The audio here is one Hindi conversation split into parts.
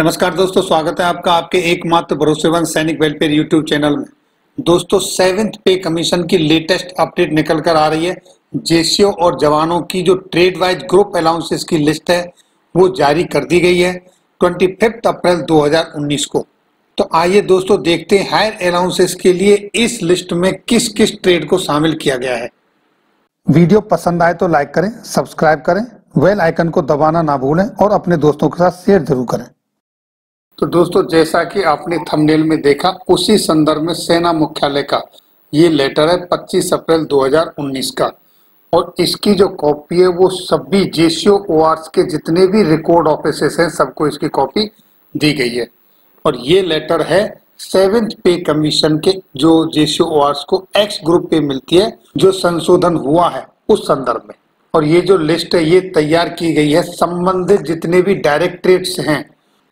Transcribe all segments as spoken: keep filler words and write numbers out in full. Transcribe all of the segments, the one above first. नमस्कार दोस्तों, स्वागत है आपका आपके एकमात्र भरोसेमंद सैनिक वेलफेयर यूट्यूब चैनल में। दोस्तों, सेवेंथ पे कमीशन की लेटेस्ट अपडेट निकल कर आ रही है। जेसीओ और जवानों की जो ट्रेड वाइज ग्रुप अलाउंसेस की लिस्ट है वो जारी कर दी गई है पच्चीस अप्रैल दो हज़ार उन्नीस को। तो आइए दोस्तों देखते हैं हायर अलाउंसेस के लिए इस लिस्ट में किस किस ट्रेड को शामिल किया गया है। वीडियो पसंद आए तो लाइक करें, सब्सक्राइब करें, बेल आइकन को दबाना ना भूलें और अपने दोस्तों के साथ शेयर जरूर करें। तो दोस्तों, जैसा कि आपने थंबनेल में देखा, उसी संदर्भ में सेना मुख्यालय का ये लेटर है पच्चीस अप्रैल दो हज़ार उन्नीस का, और इसकी जो कॉपी है वो सभी जेसीओ ओआरस के जितने भी रिकॉर्ड ऑफिसेस हैं सबको इसकी कॉपी दी गई है। और ये लेटर है सेवेंथ पे कमीशन के जो जेसीओ ओआरस को एक्स ग्रुप पे मिलती है, जो संशोधन हुआ है उस संदर्भ में। और ये जो लिस्ट है ये तैयार की गई है संबंधित जितने भी डायरेक्टरेट्स हैं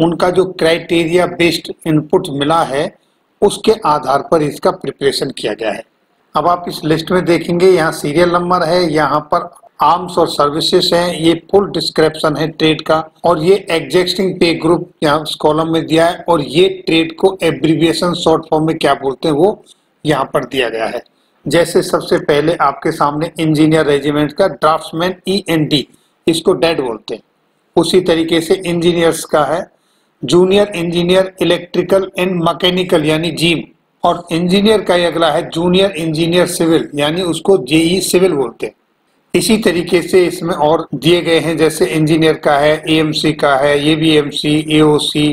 उनका जो क्राइटेरिया बेस्ड इनपुट मिला है उसके आधार पर इसका प्रिपरेशन किया गया है। अब आप इस लिस्ट में देखेंगे, यहाँ सीरियल नंबर है, यहाँ पर आर्म्स और सर्विसेज है, ये फुल डिस्क्रिप्शन है ट्रेड का, और ये एग्जिस्टिंग पे ग्रुप यहाँ उस कॉलम में दिया है, और ये ट्रेड को एब्रीविएशन शॉर्ट फॉर्म में क्या बोलते हैं वो यहाँ पर दिया गया है। जैसे सबसे पहले आपके सामने इंजीनियर रेजिमेंट का ड्राफ्ट्समैन ई एन डी, इसको डेड बोलते हैं। उसी तरीके से इंजीनियर्स का है junior engineer electrical and mechanical यानी जीम, और इंजीनियर का ये अगला है जूनियर इंजीनियर सिविल यानी उसको जेई सिविल बोलते हैं। इसी तरीके से इसमें और दिए गए हैं, जैसे इंजीनियर का है, एएमसी का है, ये B M C, AOC,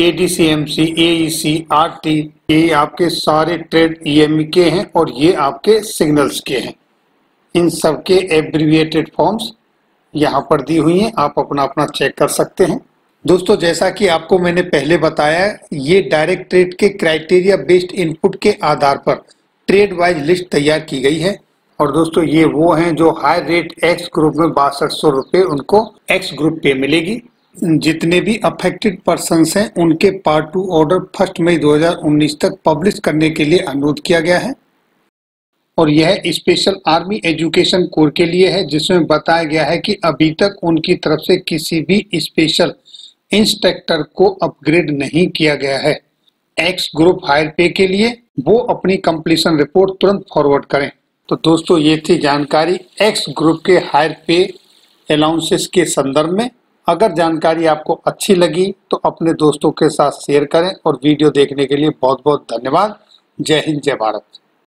ADCMC, AEC, RT, ये आपके सारे ट्रेड ईएमई के हैं, और ये आपके सिग्नल्स के हैं। इन सबके एब्रीविएटेड फॉर्म्स यहाँ पर दी हुई हैं, आप अपना अपना चेक कर सकते हैं। दोस्तों, जैसा कि आपको मैंने पहले बताया, ये डायरेक्टरेट के क्राइटेरिया बेस्ड इनपुट के आधार पर ट्रेड वाइज लिस्ट तैयार की गई है। और दोस्तों, ये वो हैं जो हाई रेट एक्स ग्रुप में बासठ सौ रुपये उनको एक्स ग्रुप पे मिलेगी। जितने भी अफेक्टेड पर्संस हैं उनके पार्ट टू ऑर्डर फर्स्ट मई दो हज़ार उन्नीस तक पब्लिश करने के लिए अनुरोध किया गया है। और यह स्पेशल आर्मी एजुकेशन कोर के लिए है, जिसमें बताया गया है कि अभी तक उनकी तरफ से किसी भी स्पेशल इंस्ट्रक्टर को अपग्रेड नहीं किया गया है। एक्स ग्रुप हायर पे के लिए वो अपनी कंप्लीशन रिपोर्ट तुरंत फॉरवर्ड करें। तो दोस्तों, ये थी जानकारी एक्स ग्रुप के हायर पे अलाउंसेस के संदर्भ में। अगर जानकारी आपको अच्छी लगी तो अपने दोस्तों के साथ शेयर करें, और वीडियो देखने के लिए बहुत बहुत धन्यवाद। जय हिंद, जय भारत।